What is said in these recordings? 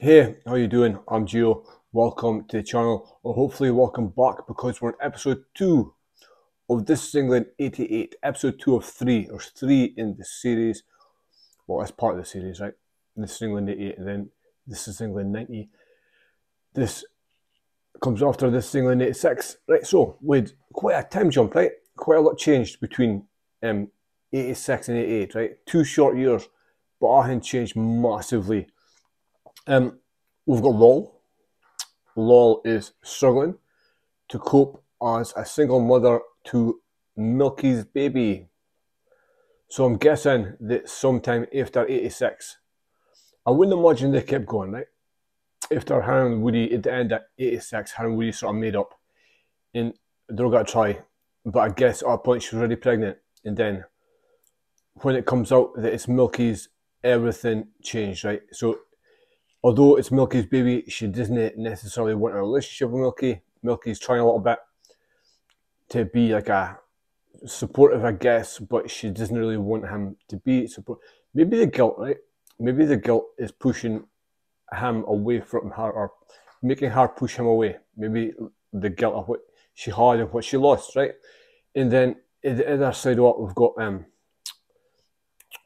Hey, how you doing? I'm Geo. Welcome to the channel, or hopefully welcome back, because we're in episode 2 of This is England 88, episode 2 of 3. There's 3 in the series, well, that's part of the series, right? This is England 88, and then This is England 90. This comes after This is England 86, right? So, with quite a time jump, right? Quite a lot changed between 86 and 88, right? 2 short years, but I had changed massively. We've got Lol. Lol is struggling to cope as a single mother to Milky's baby. So I'm guessing that sometime after 86, I wouldn't imagine they kept going, right? After her and Woody, at the end of 86, her and Woody sort of made up and they all got a try. But I guess at a point she was already pregnant, and then when it comes out that it's Milky's, everything changed, right? So although it's Milky's baby, she doesn't necessarily want a relationship with Milky. Milky's trying a little bit to be like a supportive, I guess, but she doesn't really want him to be supportive. Maybe the guilt, right? Maybe the guilt is pushing him away from her, or making her push him away. Maybe the guilt of what she had and what she lost, right? And then at the other side of it, we've got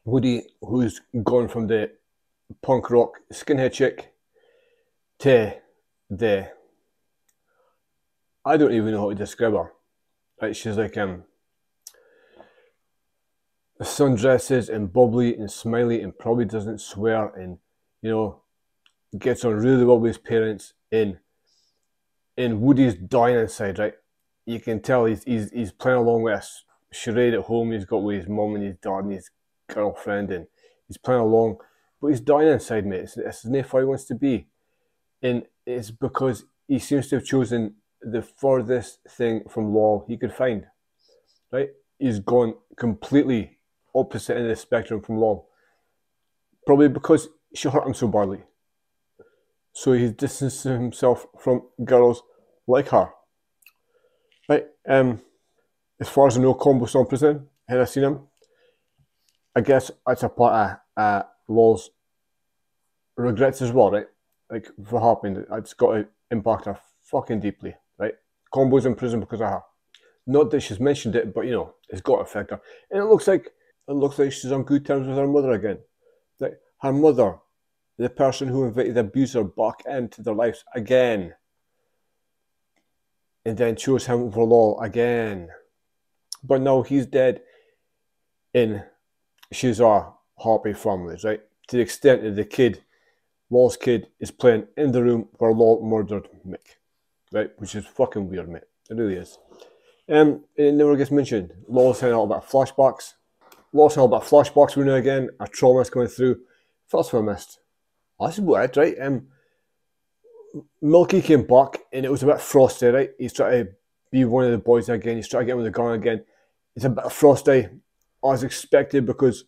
Woody, who's gone from the punk rock skinhead chick to the, I don't even know how to describe her. Right, she's like sundresses and bubbly and smiley and probably doesn't swear, and you know, gets on really well with his parents, and Woody's dying inside, right? You can tell he's playing along with a charade at home he's got with his mum and his dad and his girlfriend, and he's playing along. But he's dying inside, mate. It's not how he wants to be. And it's because he seems to have chosen the furthest thing from Lol he could find. Right? He's gone completely opposite end of the spectrum from Lol. Probably because she hurt him so badly. So he's distanced himself from girls like her. Right? As far as I know, Combo's on prison. Had I seen him? I guess that's a part of Lol's regrets as well, right? Like, what happened, it's got to impact her fucking deeply, right? Combo's in prison because of her. Not that she's mentioned it, but you know, it's got to affect her. And it looks like she's on good terms with her mother again. Like, her mother, the person who invited the abuser back into their lives again, and then chose him for Lol again. But now he's dead, and she's happy families, right? To the extent that the kid, Lol's kid, is playing in the room where Lol murdered Mick, right? Which is fucking weird, mate. It really is. It never gets mentioned. Lol's had a lot about flashbacks. Lol's had a lot about flashbacks we know again. Our trauma's coming through. That's what I missed. Oh, that's weird, right? Milky came back and it was a bit frosty, right? He's trying to be one of the boys again. He's trying to get with the gun again. It's a bit frosty, as expected, because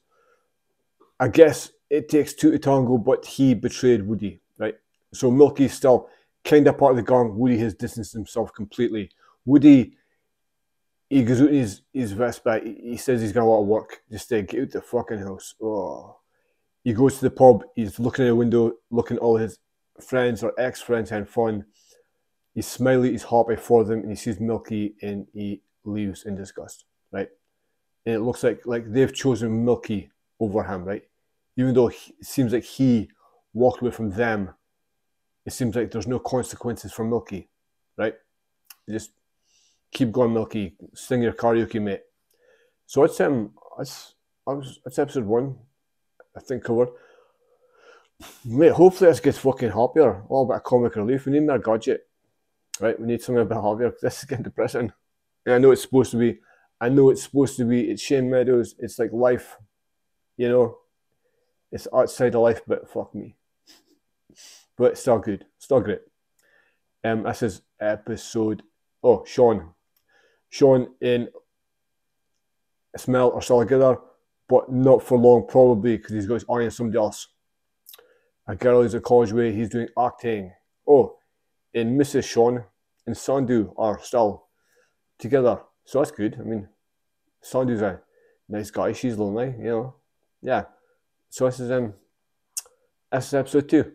I guess it takes two to tango, but he betrayed Woody, right? So Milky's still kind of part of the gang. Woody has distanced himself completely. Woody, he goes out in his vest, but he says he's got a lot of work just to get out the fucking house. Oh. He goes to the pub, he's looking at the window, looking at all his friends or ex-friends having fun. He's smiley, he's happy for them, and he sees Milky and he leaves in disgust, right? And it looks like they've chosen Milky over him, right? Even though it seems like he walked away from them, it seems like there's no consequences for Milky, right? You just keep going, Milky. Sing your karaoke, mate. So it's episode 1, I think, covered. Mate, hopefully this gets fucking happier. A little bit of comic relief. We need more gadget, right? We need something a bit happier. This is getting depressing. And I know it's supposed to be. It's Shane Meadows. It's like life, you know. It's outside of life, but fuck me. But it's still good. Still great. This is episode... Oh, Shaun. Shaun and Smell are still together, but not for long, probably, because he's got his eye on somebody else. A girl is at college way. He's doing acting. Oh, and Mrs. Shaun and Sandu are still together. So that's good. I mean, Sandu's a nice guy. She's lonely, you know. Yeah. So this is episode 2.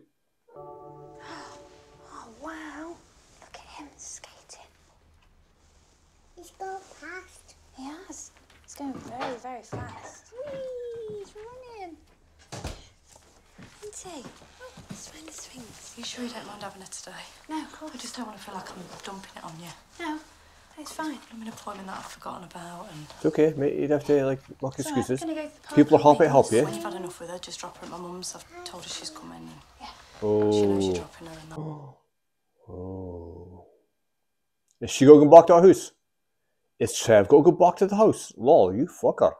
very fast. Whee! He's running. Lindsay, let's find the swings. You sure you don't mind having her today? No, of course. I just don't want to feel like I'm dumping it on you. No, it's fine. I'm in an appointment that I've forgotten about. And it's okay, mate. You don't have to, like, lock excuses. Right, go people are help you. When you've had enough with her, just drop her at my mum's. I've told her she's coming. Yeah. Oh. She knows you're dropping her in the oh. Is she going back to our house? Is Trev got to go back to the house? Lol, you fucker.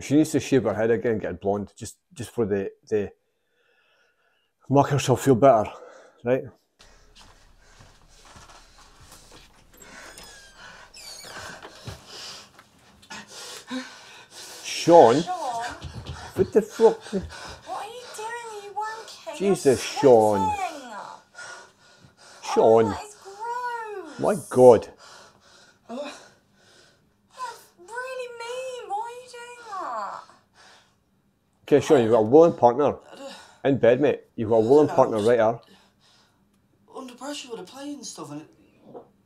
She needs to shave her head again, get it blonde, just for the make herself feel better, right? Shaun? What the fuck? What are you doing? Are you wanking? Jesus, Shaun. Shaun. Oh, that is gross. My God. Okay, Shaun, you've got a willing partner in bed, mate. You've got a willing partner right there. Under pressure with the play and stuff, and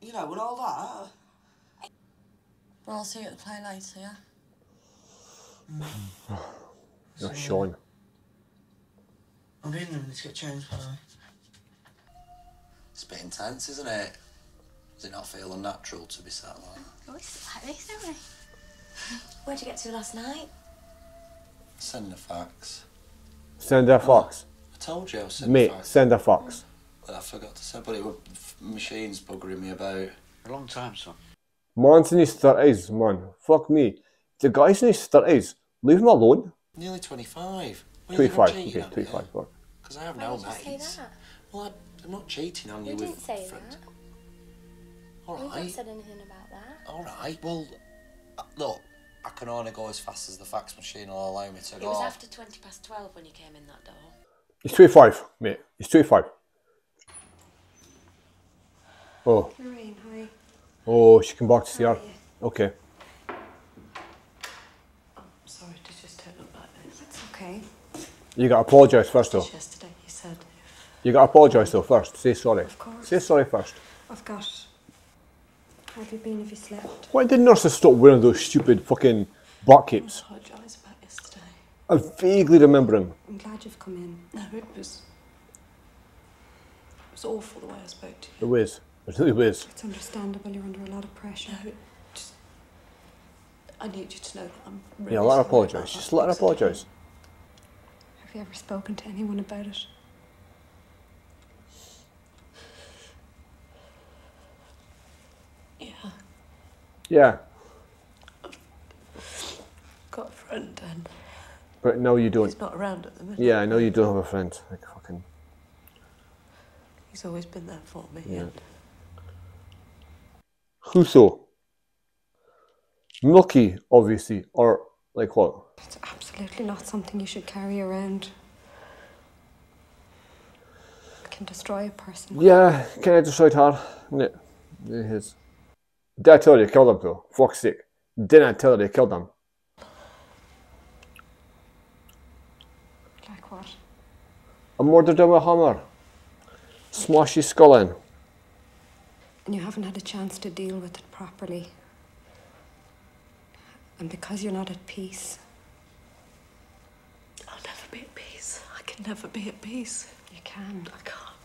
you know, and all that. Well, I'll see you at the play later, yeah? No, Shaun. I'm in them to get changed, by the way. It's a bit intense, isn't it? Does it not feel unnatural to be sat like that? We sit like this, don't we? Where'd you get to last night? Send a fax. Send a fax. I told you I was sending a fax. Mate, send a fax. I forgot to say, but it was machines buggering me about. A long time, son. Man's in his 30s, man. Fuck me. The guy's in his 30s. Leave him alone. Nearly 25. 25, okay, 25. Because I have no mates. Well, I'm not cheating on you with. You didn't say that. All right. You haven't said anything about that. All right, well, look. I can only go as fast as the fax machine will allow me to go. It was after 20 past 12 when you came in that door. He's 25, mate. He's 25. Oh. Maureen, hi. Oh, she came back to see her. Okay. I'm sorry to just turn up like this. It's okay. You got to apologise first, though. Yesterday you said. You got to apologise though first. Say sorry. Of course. Say sorry first. I've got. How have you been? Have you slept? Why did nurses stop wearing those stupid fucking butt capes? I apologise about yesterday. I vaguely remember him. I'm glad you've come in. No, it was awful the way I spoke to you. It was. It really was. It's understandable. You're under a lot of pressure. No, just. I need you to know that I'm really. Yeah, let her apologise. Just let her apologise. Have you ever spoken to anyone about it? Yeah. I've got a friend and. But no, you don't. He's not around at the minute. Yeah, I know you don't have a friend. Like fucking. He's always been there for me. Yeah. And Huso. Milky, obviously, or like what? It's absolutely not something you should carry around. It can destroy a person. Yeah, can I destroy her? Yeah, it is. Did I tell her you killed him though? Fuck's sake. Did I tell her you killed him? Like what? I murdered him with a hammer. Smash his skull in. And you haven't had a chance to deal with it properly. And because you're not at peace. I'll never be at peace. I can never be at peace. You can. I can't.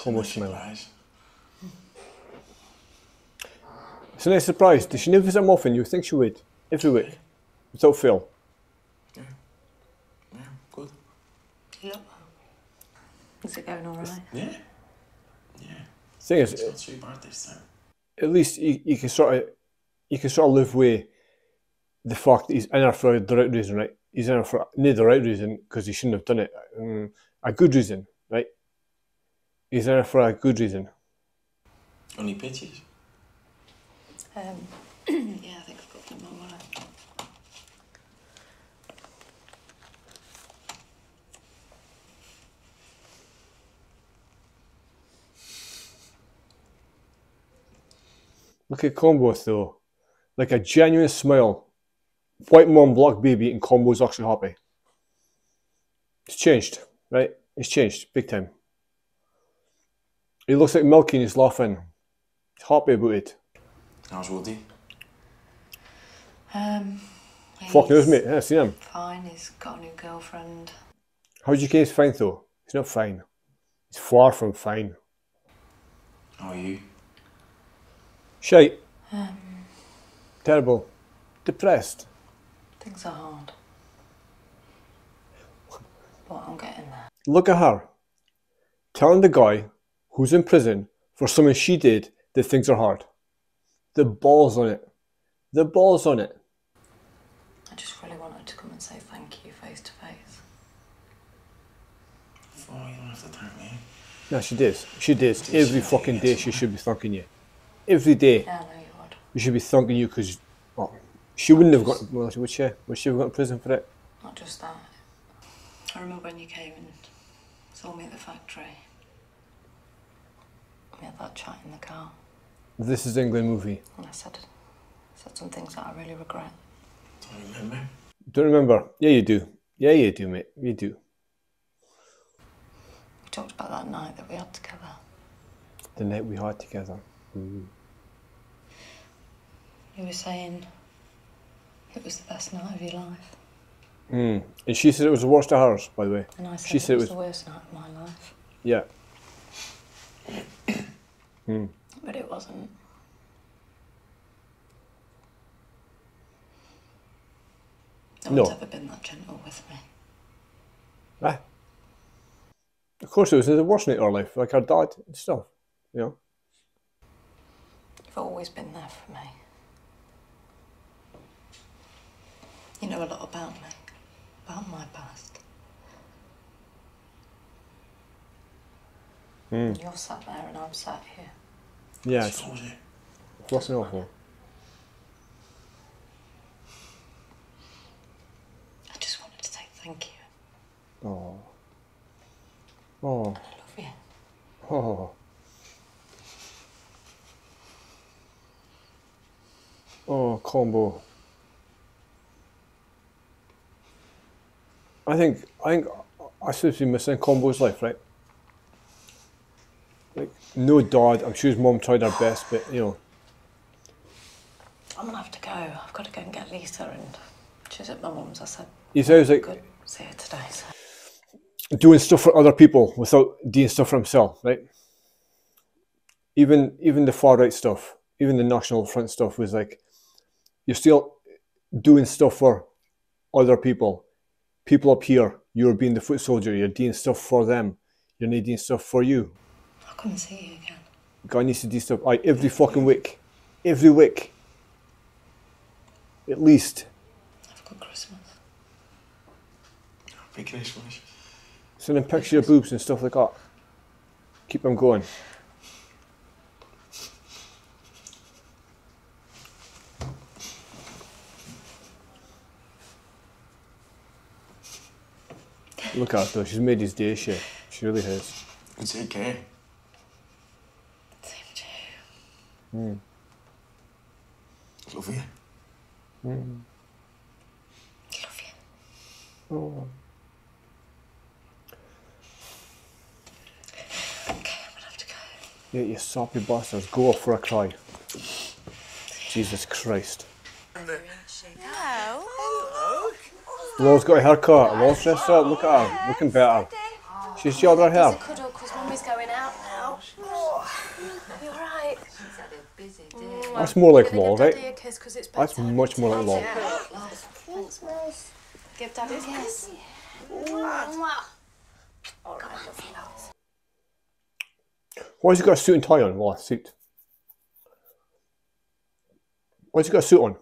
Combo Smell. It's a nice surprise. Does she never visit him often? You think she would? Every week. Without fail. Yeah. Yeah, good. Yep. Is it going alright? Yeah. Yeah. Thing is, it's not too bad this time. At least you can sort of live with the fact that he's in her for the right reason, right? He's in her for not the right reason because he shouldn't have done it. A good reason, right? He's there for a good reason. Only pictures? Yeah, I think I've got them on right. Look at Combo though. like a genuine smile. White mom, black baby, and Combo's actually happy. It's changed, right? It's changed, big time. He looks like Milky and he's laughing. He's happy about it. How's Woody? Fuck knows, mate. Yeah, I've seen him. Fine, he's got a new girlfriend. How'd you guess fine, though? He's not fine. He's far from fine. How are you? Shite. Terrible. Depressed. Things are hard. But I'm getting there. Look at her. Telling the guy who's in prison for something she did that things are hard. The balls on it. The balls on it. I just really wanted to come and say thank you face to face. Oh, you don't have to thank me. No, she does. She does. Every fucking day she should be thanking you. Every day. Yeah, I know you would. She should be thanking you because... Well, she wouldn't have got... Well, would she? Would she have got in prison for it? Not just that. I remember when you came and saw me at the factory. We had that chat in the car. This is England movie. And I said some things that I really regret. Don't remember. Don't remember? Yeah, you do. Yeah, you do, mate. You do. We talked about that night that we had together. The night we had together. Mm. You were saying it was the best night of your life. Mm. And she said it was the worst of hers, by the way. And I said, it was the worst night of my life. Yeah. Mm. But it wasn't. No one's ever been that gentle with me. Ah. Of course it was the worst night of our life, like our dad and stuff, you know. You've always been there for me. You know a lot about me, about my past. Mm. You're sat there and I'm sat here. Yeah, it's fucking awful. I just wanted to say thank you. Oh. Oh. And I love you. Oh. Oh, Combo. I think I should be missing Combo's life, right? Like, no dad, I'm sure his mum tried her best, but, you know. I'm going to have to go. I've got to go and get Lisa, and she's at my mum's. I said, he sounds like... Good. See her today, sir. Doing stuff for other people without doing stuff for himself, right? Even the far-right stuff, even the National Front stuff was like, you're still doing stuff for other people. People up here, you're being the foot soldier, you're doing stuff for them. You're not doing stuff for you. Come and see you again. Guy needs to do stuff every fucking week. Every week. At least. Have a good Christmas. Happy Christmas. Send him pictures of boobs and stuff like that. Keep them going. Look at her though, she's made his day, she really has. It's okay. Mm. Love you. Mm. Love you. Oh. Okay, I'm gonna have to go. Yeah, you soppy bastards. Go off for a cry. Jesus Christ. No. Hello. Lol's got a haircut. Lol's dressed up. Look at her. Looking better. She's jobbed her hair. That's more like Lol, right? That's much more like Lol. Give Daddy a kiss. Why has he got a suit and tie on? Well, suit. Why has he got a suit on?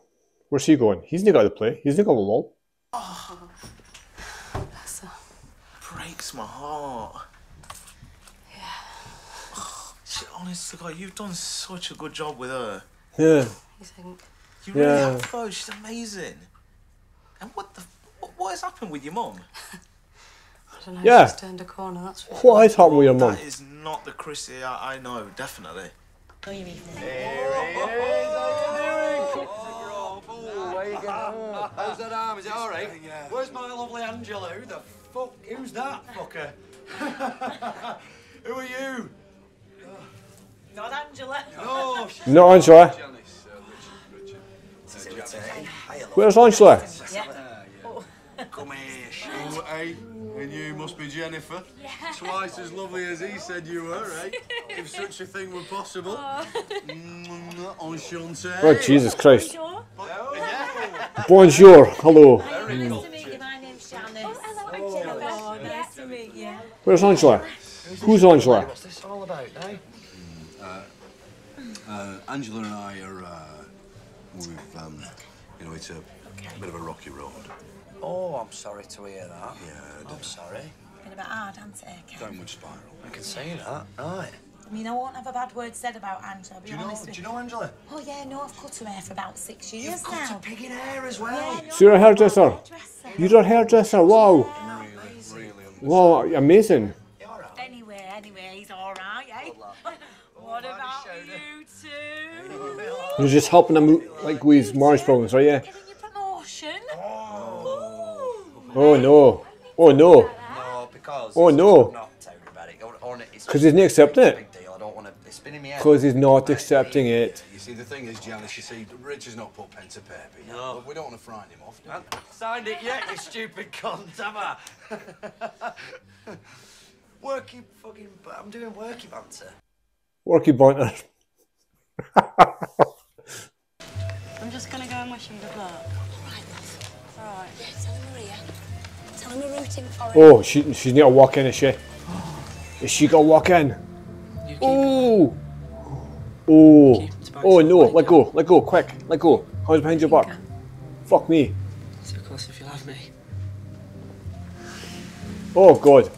Where's he going? He's not got to play. He's not got to Lol. Oh, bless her. Breaks my heart. Honestly, God, you've done such a good job with her. Yeah. You think? You really have, though. She's amazing. And what has happened with your mum? I don't know. Yeah. She's turned a corner. That's for sure. What has happened with your mum? That is not the Chrissy I know, definitely. Oh, you mean? There he is. How's that arm? Is it all right? Yeah. Where's my lovely Angela? Who the fuck? Who's that fucker? Who are you? Not Angela. No, she's not Angela. Janice, Richard. Where's Angela? Yeah. Oh. Come here, you, eh? And you must be Jennifer. Yeah. Twice as lovely as he said you were, eh? If such a thing were possible. Oh, oh Jesus Christ. Bonjour. Bonjour. Hello. Very nice to meet you. My name's Shaun. Oh, hello, Angela. Oh, nice to meet you. Where's Angela? Who's Angela? What's this all about, eh? Angela and I are, we've, you know, it's a bit of a rocky road. Oh, I'm sorry to hear that. Yeah, I'm sorry. It's been a bit hard, hasn't it? Downward spiral. I can see that, right. I mean, I won't have a bad word said about Angela, be honest with you. Do you know Angela? Oh, yeah, no, I've cut her hair for about 6 years now. You've cut her pig in hair as well. Yeah, no, so you're a hairdresser? You're a hairdresser, wow. Yeah, really, really. Wow, amazing. You're all right. Anyway, he's all right, eh? What about you two? You're just helping him, like, with his marriage problems, right, yeah? Giving you promotion. Oh no! Oh no! No, because oh no! Because he's not accepting it. Because he's not accepting it. You see, the thing is, Janice, you see, Richard's not put pen to paper. No, we don't want to frighten him off. Signed it yet, you stupid cunt, have I? Worky fucking. I'm doing worky banter. Worky banter. I'm just gonna go and wish him good luck. All right. Oh, she's not walking, is she? Is she gonna walk in? Oh, oh, oh no! Let go, quick, let go. Hands behind your back. Fuck me. So close if you love me. Oh God.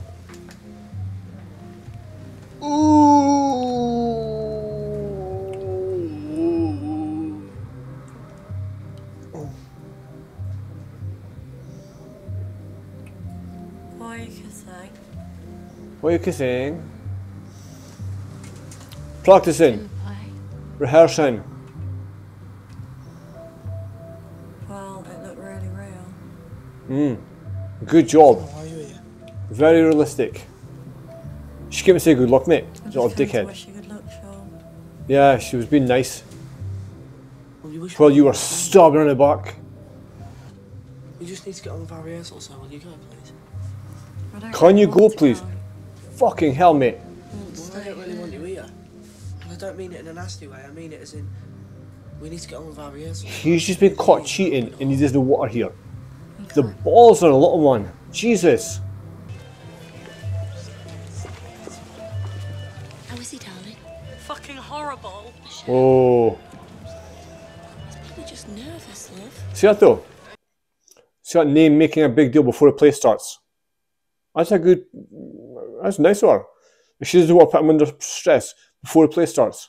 What are you kissing? Practicing. Rehearsing. Well, it looked really real. Good job. Very realistic. She came and said good luck, mate. Sort of dickhead. Wish you good luck, Shaun. Yeah, she was being nice. Well, you were stabbing in the back. We just need to get on with our rehearsal, so will you go, please? Can you go, please? Fucking hell, mate. Well, I don't really want you here. And I don't mean it in a nasty way, I mean it as in we need to get on with our rehearsal. He's just been caught cheating and he does the water here. Okay. The balls are a little one. Jesus. How is he, darling? Fucking horrible. Oh. He's probably just nervous, love. See that though? See that name making a big deal before the play starts? That's a good. That's nice of her. She doesn't want to put him under stress before the play starts.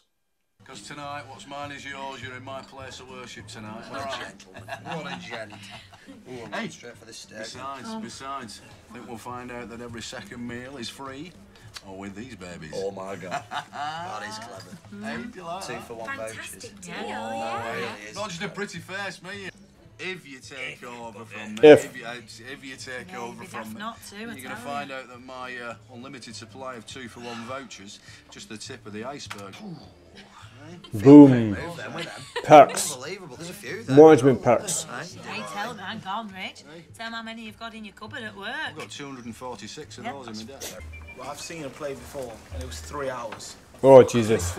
Because tonight, what's mine is yours. You're in my place of worship tonight. What a gentleman. What a gentleman. Oh, hey, straight for the stairs. Besides, I think we'll find out that every second meal is free. Or with these babies. Oh my God. That is clever. Hey, 2 for 1 vouchers. Fantastic deal, yeah. Not just a pretty face, me. If you take over from me, if you take over from me, you're going to find out that my unlimited supply of 2 for 1 vouchers, just the tip of the iceberg. Boom. Perks. Management perks. Hey, tell them, hang on, Rich. Tell them how many you've got in your cupboard at work. I've got 246 of those in my desk. Well, I've seen a play before, and it was 3 hours. Oh, Jesus.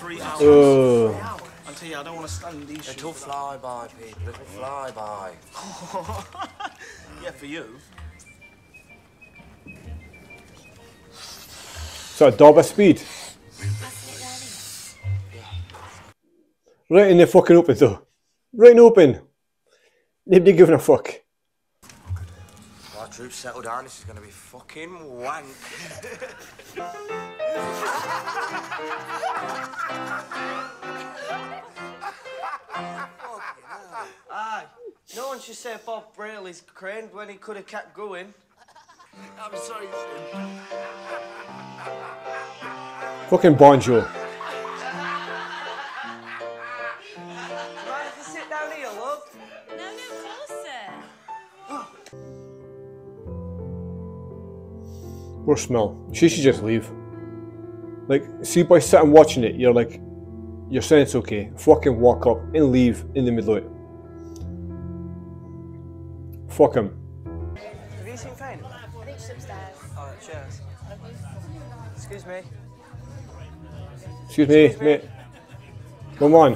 3 hours. Oh. I tell you, I don't want to stand these shoes. It'll fly by, Pete. It'll fly by. Yeah, for you. So a dab of speed. Right in the fucking open, though. Right in the open. Nobody giving a fuck. Our troops settled down. This is going to be fucking wank. No one should say Bob Brayley's craned when he could have kept going. I'm sorry, Tim. Fucking Bonjour. Mind if you sit down here, love? No, no, Poor Smell. She should just leave. Like, see, by sitting watching it, you're like, you're saying it's okay. Fucking walk up and leave in the middle of it. Fuck him. Have you seen Fane? I think she's upstairs. Oh, cheers. Excuse me. Excuse me, mate. Come on.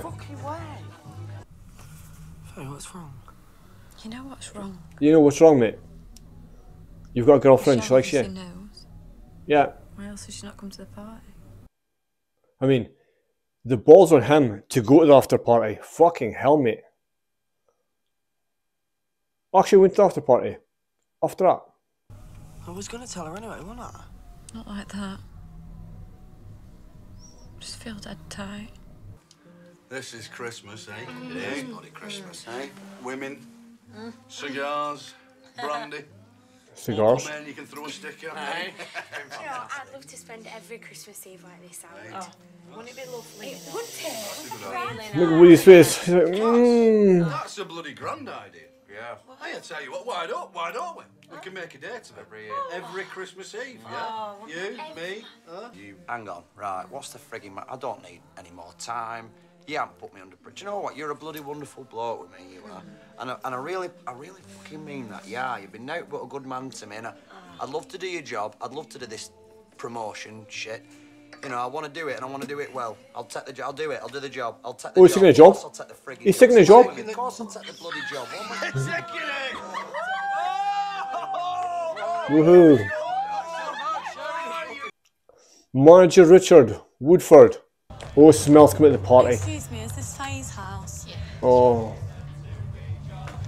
Fane, what's wrong? You know what's wrong. You know what's wrong, mate. You've got a girlfriend, she likes you. Yeah. Why else would she not come to the party? I mean, the balls on him to go to the after party. Fucking hell, mate. Actually, went to the after party. After that. I was going to tell her anyway, wasn't I? Not like that. Just feel dead tight. This is Christmas, eh? Yeah, it's bloody Christmas, eh? Women, cigars, brandy. Cigars. Man, you can throw a stick at me. You know, I'd love to spend every Christmas Eve like this out. Oh. Wouldn't it be lovely? It would be. Look at Woody's face. He's like, That's a bloody grand idea. Yeah. Hey, I tell you what, why don't we? We can make a date of every year. Every Christmas Eve, yeah? You, me, huh? You, hang on, right, what's the frigging matter? I don't need any more time. You haven't put me under pressure. Do you know what? You're a bloody wonderful bloke with me, you are. And I really fucking mean that. Yeah, you've been nothing but a good man to me. And I'd love to do your job. I'd love to do this promotion shit. You know, I want to do it, and I want to do it well. I'll take the job. I'll do it. I'll do the job. I'll take the job. Oh, he's taking a job? I'll take the frigging job. He's taking a job? Of course I'll take the bloody job. He's taking it! Woohoo. Manager Richard Woodford. Oh, Smell's come at the party. Excuse me, is this Faye's house? Yeah. Oh.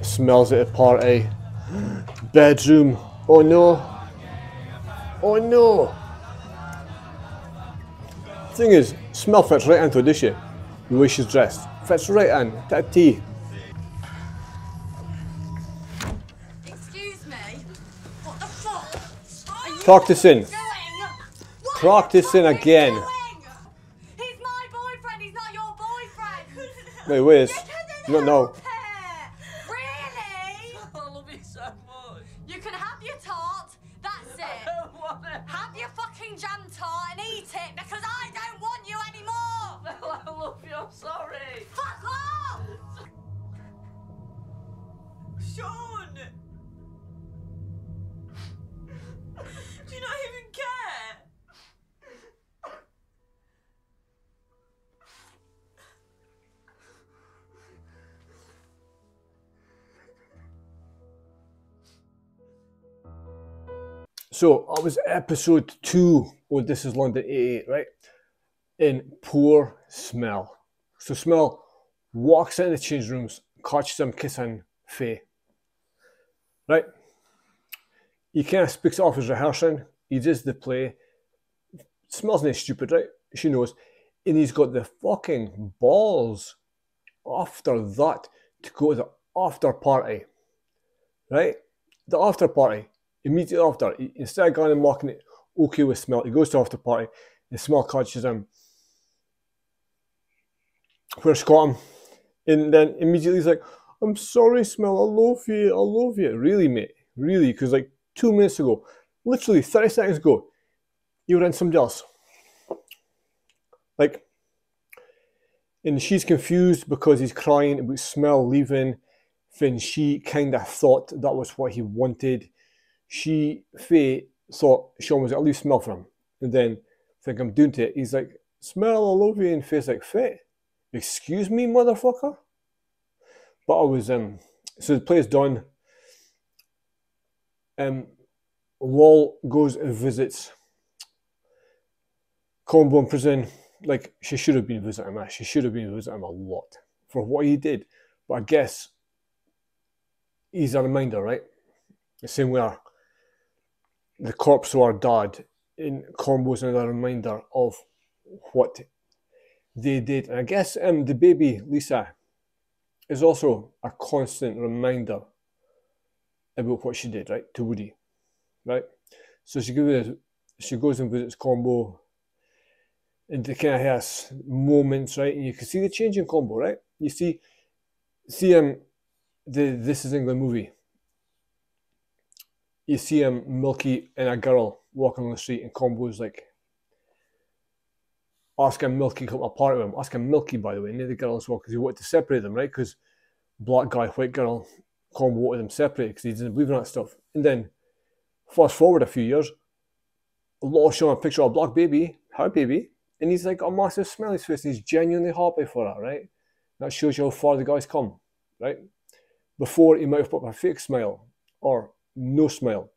Smell's at the party. Bedroom. Oh no. Oh no. Thing is, Smell fits right into this shit. The way she's dressed. Fits right in. That tea. Excuse me. What the fuck? Are you practicing. Practicing again. Wait, where is? No, no. Really? I love you so much. You can have your tart, that's it. I don't want it. Have your fucking jam tart and eat it because I don't want you anymore. No, I love you, I'm sorry. Fuck off! Shaun! Do you not even care? So, that was episode 2 of This is London 88, right? In poor Smell. So, Smell walks into the change rooms, catches him kissing Faye. Right? He kind of speaks off his rehearsing. He does the play. Smell's not stupid, right? She knows. And he's got the fucking balls after that to go to the after party. Right? The after party. Immediately after, instead of going and marking it okay with Smell, he goes to after party and Smell catches him. Where's Scotland? And then immediately he's like, I'm sorry, Smell, I love you, I love you. Really, mate, really, because like 2 minutes ago, literally 30 seconds ago, you were in somebody else. Like, and she's confused because he's crying about Smell leaving, and she kind of thought that was what he wanted. Faye thought Shaun was like, I'll leave Smell for him. And then, think I'm doing it. He's like, Smell, I love you. And Faye's like, Faye, excuse me, motherfucker? But I was, so the play is done. Lol goes and visits Combo in prison. Like, she should have been visiting him. She should have been visiting him a lot for what he did. But I guess he's a reminder, right? The same way the corpse of our dad in Combo's another reminder of what they did. And I guess the baby, Lisa, is also a constant reminder about what she did, right, to Woody, right? So she goes and visits Combo and they kind of has moments, right? And you can see the change in Combo, right? You see the This is England movie. You see him milky and a girl walking on the street, and Combo's like asking Milky to come to a party with him. Asking Milky, by the way, neither girl as well, because he wanted to separate them, right? Because black guy, white girl, Combo wanted them separated because he didn't believe in that stuff. And then fast forward a few years, Lol showing a picture of a black baby, her baby, and he's like a massive smile on his face, and he's genuinely happy for that, right? That shows you how far the guy's come, right? Before, he might have put up a fake smile or no smile,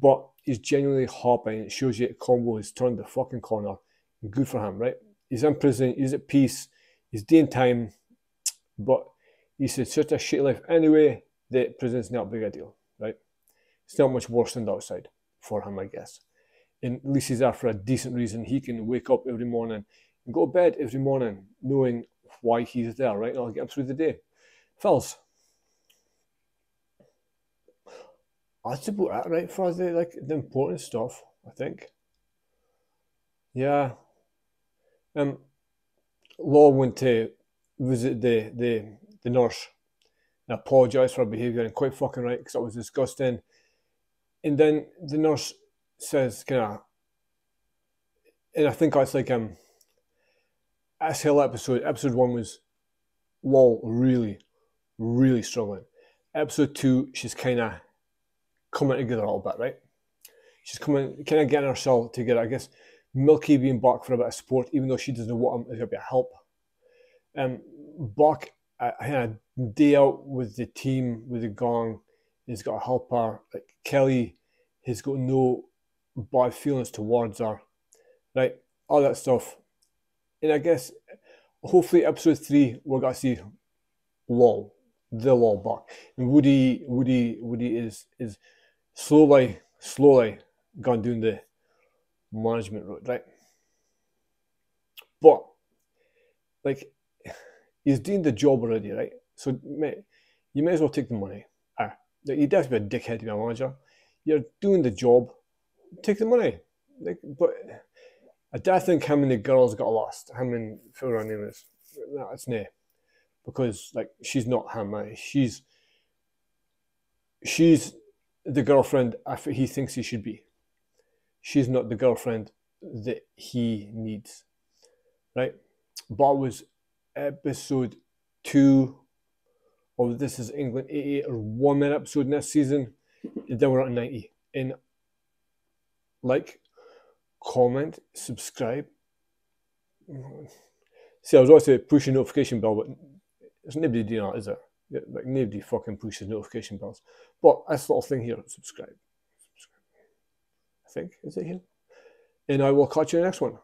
but he's genuinely happy, and it shows you that Combo has turned the fucking corner. Good for him, right? He's in prison, he's at peace, he's day and time, but he's in such a shitty life anyway that prison's not big a deal, right? It's not much worse than the outside for him, I guess. And at least he's there for a decent reason. He can wake up every morning and go to bed every morning knowing why he's there, right? And I'll get him through the day. Fellas, that's about it, right, for the, like, the important stuff, I think. Yeah. Lol went to visit the nurse and apologised for her behaviour, and quite fucking right, because that was disgusting. And then the nurse says, and I think that's like, that's hell episode. Episode 1 was Lol really, really struggling. Episode 2, she's kind of coming together a little bit, right? She's coming, kind of getting herself together, I guess. Milky being back for a bit of support, even though she doesn't want him, is going to be a help. Back, I had a day out with the team, with the gang, he's got to help her. Like, Kelly has got no bad feelings towards her, right? All that stuff. And I guess, hopefully, episode 3, we're going to see Lol, the Lol back. And Woody is slowly gone doing the management road, right? But like, he's doing the job already, right? So mate, you may as well take the money. You don't have to be a dickhead to be a manager. You're doing the job, take the money. Like, but I don't think him and the girls got lost. Him and whatever her name is. No, it's nay. Because like, she's not him, right? She's the girlfriend he thinks he should be. She's not the girlfriend that he needs, right? But it was episode 2 of This is England 88, or 1 minute episode in this season. And then we're at 90. And like, comment, subscribe. See, I was also pushing notification bell, but there's nobody doing that, is it? Like, nobody fucking pushes notification bells. But this little thing here, subscribe. Think, is it here? And I will catch you in the next one.